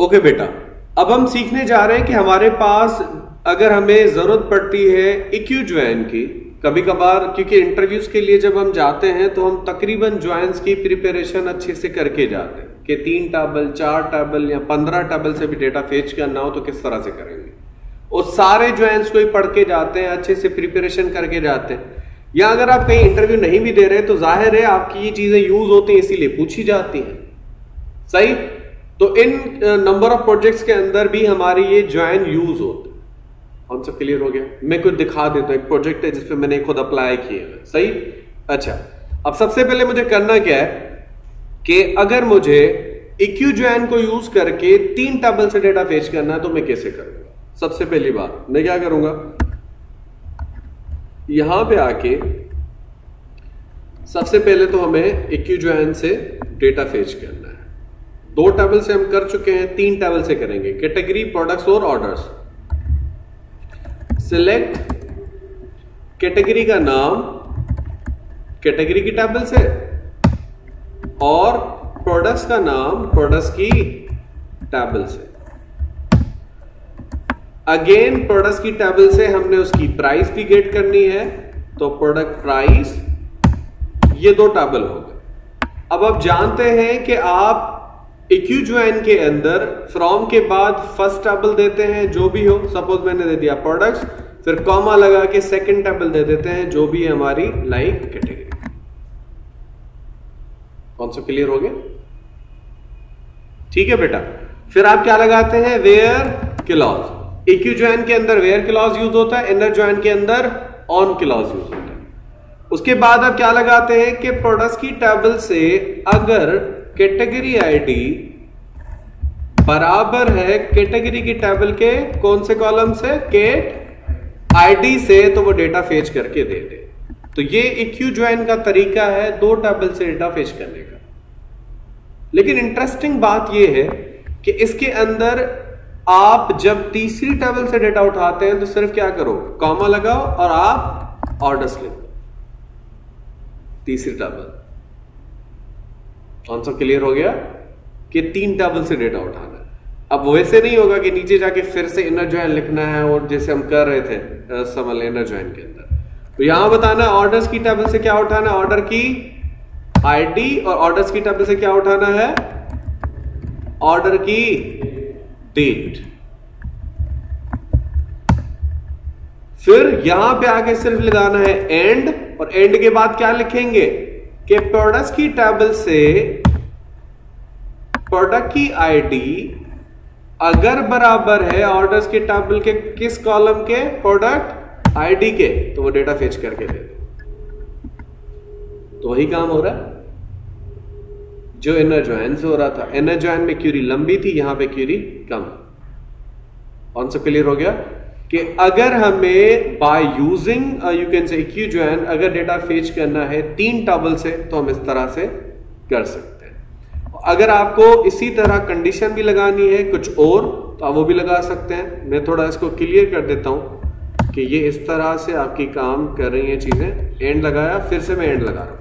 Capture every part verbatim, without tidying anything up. Okay okay बेटा, अब हम सीखने जा रहे हैं कि हमारे पास अगर हमें जरूरत पड़ती है इक्यू ज्वाइन की, कभी कभार क्योंकि इंटरव्यूज के लिए जब हम जाते हैं तो हम तकरीबन ज्वाइंस की प्रिपरेशन अच्छे से करके जाते हैं कि तीन टेबल, चार टेबल या पंद्रह टेबल से भी डेटा फेच करना हो तो किस तरह से करेंगे, और सारे ज्वाइंस को ही पढ़ के जाते हैं, अच्छे से प्रिपरेशन करके जाते हैं। या अगर आप कहीं इंटरव्यू नहीं भी दे रहे तो जाहिर है आपकी ये चीजें यूज होती हैं, इसीलिए पूछी जाती हैं। सही, तो इन नंबर ऑफ प्रोजेक्ट्स के अंदर भी हमारी ये ज्वाइन यूज होते हैं। हम सब क्लियर हो गया। मैं कुछ दिखा देता हूँ, एक प्रोजेक्ट है जिसपे मैंने खुद अप्लाई किया है। सही, अच्छा, अब सबसे पहले मुझे करना क्या है कि अगर मुझे इक्यू ज्वाइन को यूज करके तीन टेबल से डेटा फेच करना है तो मैं कैसे करूंगा। सबसे पहली बात मैं क्या करूंगा, यहां पे आके सबसे पहले तो हमें इक्यू ज्वाइन से डेटा फेच करना है। दो टेबल से हम कर चुके हैं, तीन टेबल से करेंगे, कैटेगरी, प्रोडक्ट्स और ऑर्डर्स। सिलेक्ट कैटेगरी का नाम कैटेगरी की टेबल से और प्रोडक्ट्स का नाम प्रोडक्ट्स की टेबल से। अगेन प्रोडक्ट्स की टेबल से हमने उसकी प्राइस भी गेट करनी है, तो प्रोडक्ट प्राइस, ये दो टेबल हो गए। अब आप जानते हैं कि आप इक्यू ज्वाइन के अंदर फ्रॉम के बाद फर्स्ट टेबल देते हैं जो भी हो, सपोज मैंने दे दिया प्रोडक्ट्स, फिर कॉमा लगा के सेकंड टेबल दे देते हैं जो भी है हमारी लाइक कैटेगरी। कौन सा क्लियर हो गया? ठीक है बेटा, फिर आप क्या लगाते हैं, वेयर क्लॉज। इक्यू ज्वाइन के अंदर वेयर क्लॉज यूज होता है, इनर ज्वाइन के अंदर ऑन क्लॉज यूज होता है। उसके बाद आप क्या लगाते हैं कि प्रोडक्ट्स की टेबल से अगर कैटेगरी आईडी बराबर है कैटेगरी की टेबल के कौन से कॉलम से, कैट आईडी से, तो वो डेटा फेच करके दे दे। तो ये इक्यू ज्वाइन का तरीका है दो टेबल से डेटा फेच करने का। लेकिन इंटरेस्टिंग बात यह है कि इसके अंदर आप जब तीसरी टेबल से डेटा उठाते हैं तो सिर्फ क्या करो, कॉमा लगाओ और आप ऑर्डर्स लिखो, तीसरी टेबल। कौन सा क्लियर हो गया कि तीन टेबल से डेटा उठाना है। अब वैसे नहीं होगा कि नीचे जाके फिर से इनर ज्वाइन लिखना है, और जैसे हम कर रहे थे समल इनर ज्वाइन के अंदर, तो यहां बताना ऑर्डर्स की टेबल से क्या उठाना, ऑर्डर की आईडी, और ऑर्डर्स की टेबल से क्या उठाना है, ऑर्डर की डेट। फिर यहां पे आके सिर्फ लगाना है एंड, और एंड के बाद क्या लिखेंगे कि प्रोडक्ट्स की टेबल से प्रोडक्ट की आईडी अगर बराबर है ऑर्डर्स की टेबल के किस कॉलम के, प्रोडक्ट आईडी के, तो वो डेटा फेच करके दे दो। तो वही काम हो रहा है जो इनर ज्वाइन से हो रहा था। इनर ज्वाइन में क्यूरी लंबी थी, यहां पे क्यूरी कम। कौन सा क्लियर हो गया कि अगर हमें by using you can say equi join अगर डेटा फेच करना है तीन टेबल से तो हम इस तरह से कर सकते हैं। अगर आपको इसी तरह कंडीशन भी लगानी है कुछ और तो आप वो भी लगा सकते हैं। मैं थोड़ा इसको क्लियर कर देता हूं कि ये इस तरह से आपकी काम कर रही है चीजें। एंड लगाया, फिर से मैं एंड लगा रहा हूं।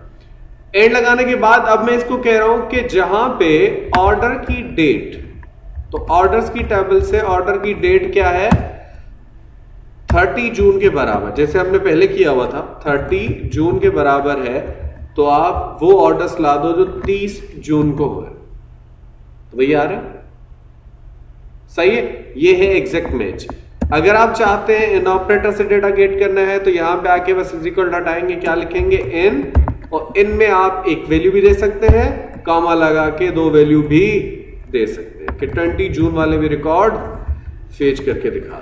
एंड लगाने के बाद अब मैं इसको कह रहा हूं कि जहां पे ऑर्डर की डेट, तो ऑर्डर्स की टेबल से ऑर्डर की डेट क्या है, तीस जून के बराबर, जैसे हमने पहले किया हुआ था, तीस जून के बराबर है, तो आप वो ऑर्डर्स ला दो जो तीस जून को हो, तो वही आ रहा है। सही है, ये है एग्जैक्ट मैच। अगर आप चाहते हैं इन ऑपरेटर से डेटा गेट करना है तो यहां पे आके बस इक्वल डॉट आएंगे, क्या लिखेंगे, इन, और इनमें आप एक वैल्यू भी दे सकते हैं, कॉमा लगा के दो वैल्यू भी दे सकते हैं कि बीस जून वाले भी रिकॉर्ड फेच करके दिखा दो।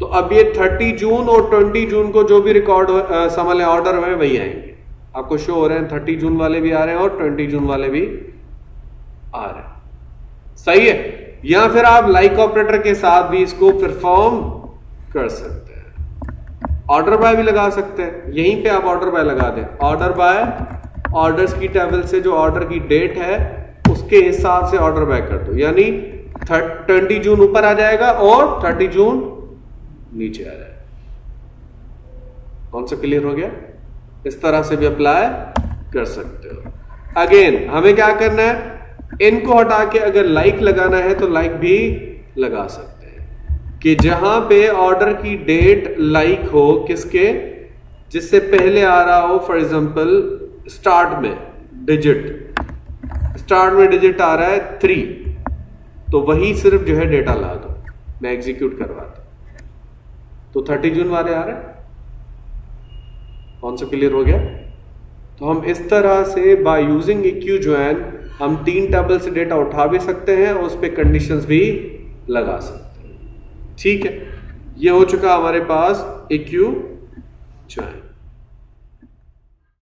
तो अब ये तीस जून और बीस जून को जो भी रिकॉर्ड समझ लें ऑर्डर हुए वही आएंगे, आपको शो हो रहे हैं। तीस जून वाले भी आ रहे हैं और बीस जून वाले भी आ रहे हैं। सही है, या फिर आप लाइक ऑपरेटर के साथ भी इसको परफॉर्म कर सकते हैं। ऑर्डर बाय भी लगा सकते हैं, यहीं पे आप ऑर्डर बाय लगा दें, ऑर्डर बाय ऑर्डर्स की टेबल से जो ऑर्डर की डेट है उसके हिसाब से ऑर्डर बाय कर दो, यानी ट्वेंटी जून ऊपर आ जाएगा और थर्टी जून नीचे आ जाएगा। कौन सा क्लियर हो गया? इस तरह से भी अप्लाई कर सकते हो। अगेन हमें क्या करना है, इनको हटा के अगर लाइक लगाना है तो लाइक भी लगा सकते हैं कि जहां पे ऑर्डर की डेट लाइक हो किसके, जिससे पहले आ रहा हो। फॉर एग्जांपल स्टार्ट में डिजिट स्टार्ट में डिजिट आ रहा है थ्री, तो वही सिर्फ जो है डेटा ला दो, मैं एग्जीक्यूट करवाता तो थर्टी जून वाले आ रहे। कौन सा क्लियर हो गया? तो हम इस तरह से by using E Q join हम तीन टेबल से डेटा उठा भी सकते हैं और उस पर कंडीशंस भी लगा सकते हैं। ठीक है, ये हो चुका हमारे पास E Q ज्वाइन।